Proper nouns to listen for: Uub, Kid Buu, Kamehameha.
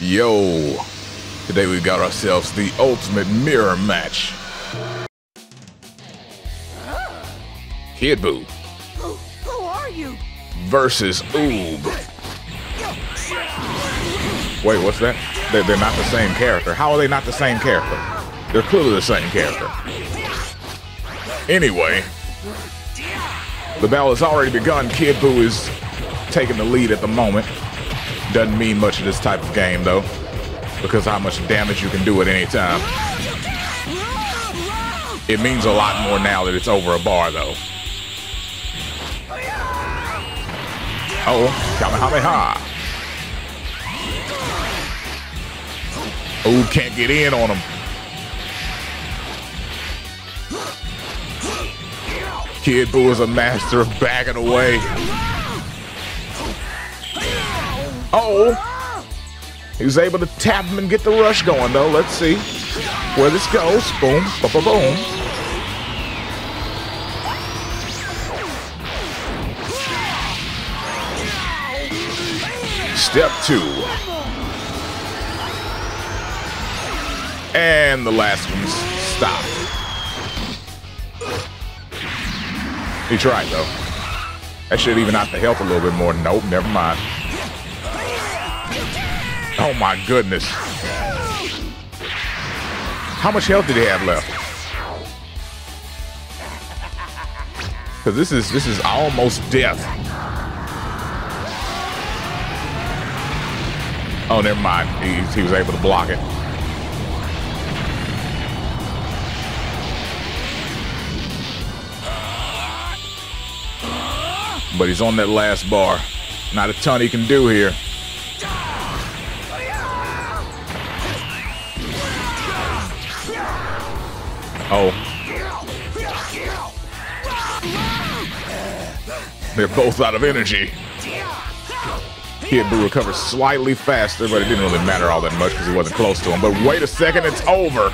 Yo, today we got ourselves the ultimate mirror match. Kid Buu. Who are you? Versus Uub. Wait, what's that? They're not the same character. How are they not the same character? They're clearly the same character. Anyway, the battle has already begun. Kid Buu is taking the lead at the moment. Doesn't mean much of this type of game, though, because how much damage you can do at any time. It means a lot more now that it's over a bar, though. Oh, Kamehameha. Uub can't get in on him. Kid Buu is a master of backing away. Oh, he was able to tap him and get the rush going, though. Let's see where this goes. Boom, ba-ba, boom. Step two. And the last one's stopped. He tried, though. That should even out the health a little bit more. Nope, never mind. Oh my goodness. How much health did he have left? Because this is almost death. Oh, never mind. He was able to block it. But he's on that last bar. Not a ton he can do here. Oh. They're both out of energy. Kid Buu recovers slightly faster, but it didn't really matter all that much because he wasn't close to him. But wait a second, it's over.